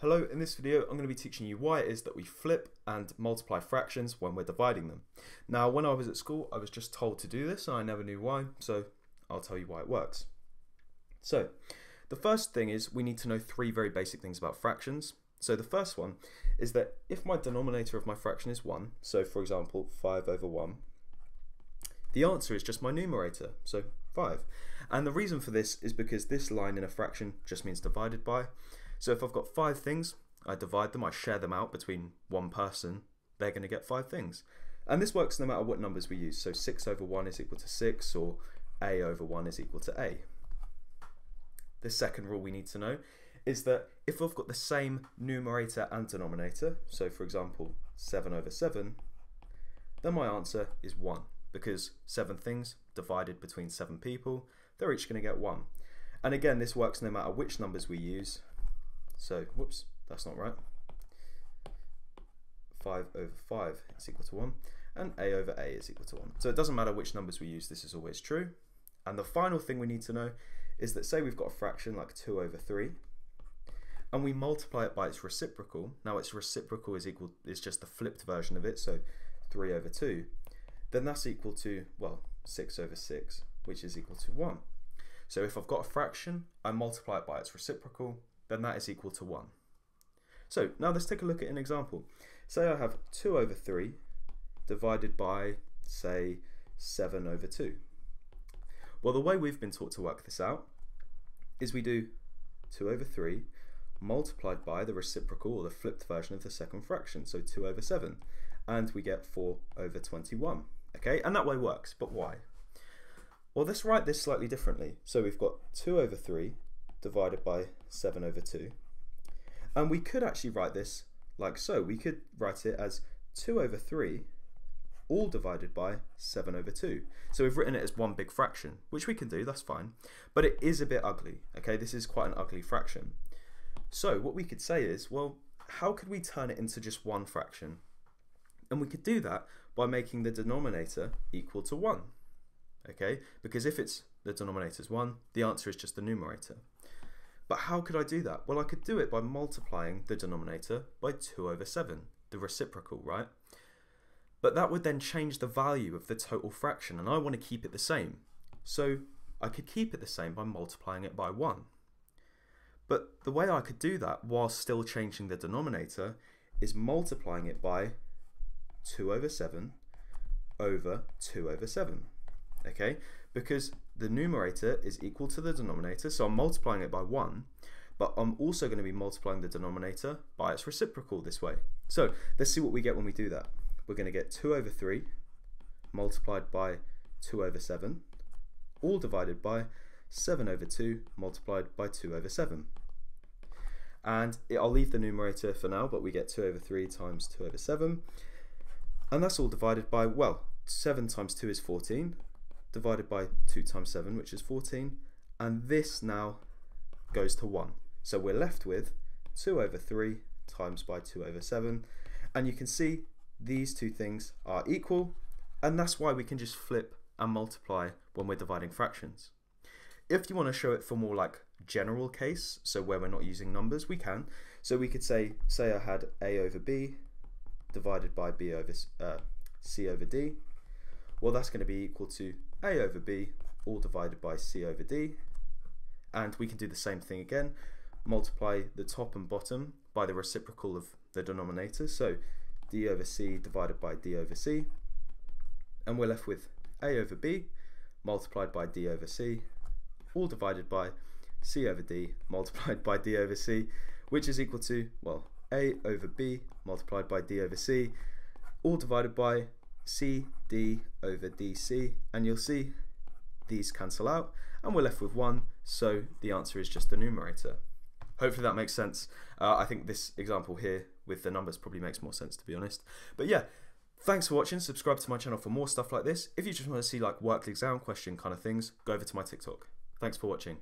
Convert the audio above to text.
Hello, in this video I'm going to be teaching you why it is that we flip and multiply fractions when we're dividing them. Now when I was at school I was just told to do this and I never knew why, so I'll tell you why it works. So the first thing is we need to know three very basic things about fractions. So the first one is that if my denominator of my fraction is 1, so for example 5/1, the answer is just my numerator, so 5. And the reason for this is because this line in a fraction just means divided by. So if I've got 5 things, I divide them, I share them out between one person, they're going to get 5 things. And this works no matter what numbers we use, so 6/1 is equal to 6, or a/1 is equal to a. The second rule we need to know is that if I've got the same numerator and denominator, so for example 7/7, then my answer is 1, because 7 things divided between 7 people, they're each going to get 1. And again, this works no matter which numbers we use. So, whoops, that's not right. 5/5 is equal to 1, and a/a is equal to 1. So it doesn't matter which numbers we use, this is always true. And the final thing we need to know is that say we've got a fraction like 2/3, and we multiply it by its reciprocal. Now its reciprocal is just the flipped version of it, so 3/2. Then that's equal to, well, 6/6, which is equal to 1. So if I've got a fraction, I multiply it by its reciprocal, then that is equal to 1. So now let's take a look at an example. Say I have 2/3 divided by, say, 7/2. Well, the way we've been taught to work this out is we do 2/3 multiplied by the reciprocal or the flipped version of the second fraction, so 2/7, and we get 4/21. Okay, and that way works, but why? Well, let's write this slightly differently. So we've got 2/3 divided by 7/2, and we could actually write this like so. We could write it as 2/3 all divided by 7/2. So we've written it as one big fraction, which we can do, that's fine, but it is a bit ugly. Okay, this is quite an ugly fraction. So what we could say is, well, how could we turn it into just one fraction? And we could do that by making the denominator equal to 1. Okay, because if it's the denominator is 1, the answer is just the numerator. But how could I do that? Well, I could do it by multiplying the denominator by 2/7, the reciprocal, right? But that would then change the value of the total fraction, and I want to keep it the same. So I could keep it the same by multiplying it by 1. But the way I could do that while still changing the denominator is multiplying it by 2/7 over 2/7. Okay, because the numerator is equal to the denominator, so I'm multiplying it by 1, but I'm also going to be multiplying the denominator by its reciprocal this way. So let's see what we get when we do that. We're going to get 2/3 multiplied by 2/7, all divided by 7/2 multiplied by 2/7. And I'll leave the numerator for now, but we get 2/3 times 2/7, and that's all divided by, well, 7 times 2 is 14, divided by 2 times 7, which is 14, and this now goes to 1. So we're left with 2/3 times by 2/7, and you can see these two things are equal, and that's why we can just flip and multiply when we're dividing fractions. If you want to show it for more like general case, so where we're not using numbers, we can. So we could say I had a/b divided by c/d. Well, that's going to be equal to a/b all divided by c/d, and we can do the same thing again, multiply the top and bottom by the reciprocal of the denominator, so d/c divided by d/c, and we're left with a/b multiplied by d/c all divided by c/d multiplied by d/c, which is equal to, well, a/b multiplied by d/c all divided by c/d/dc, and you'll see these cancel out and we're left with 1, so the answer is just the numerator. Hopefully that makes sense. I think this example here with the numbers probably makes more sense, to be honest. But yeah, thanks for watching. Subscribe to my channel for more stuff like this. If you just want to see like worked exam question kind of things, go over to my TikTok. Thanks for watching.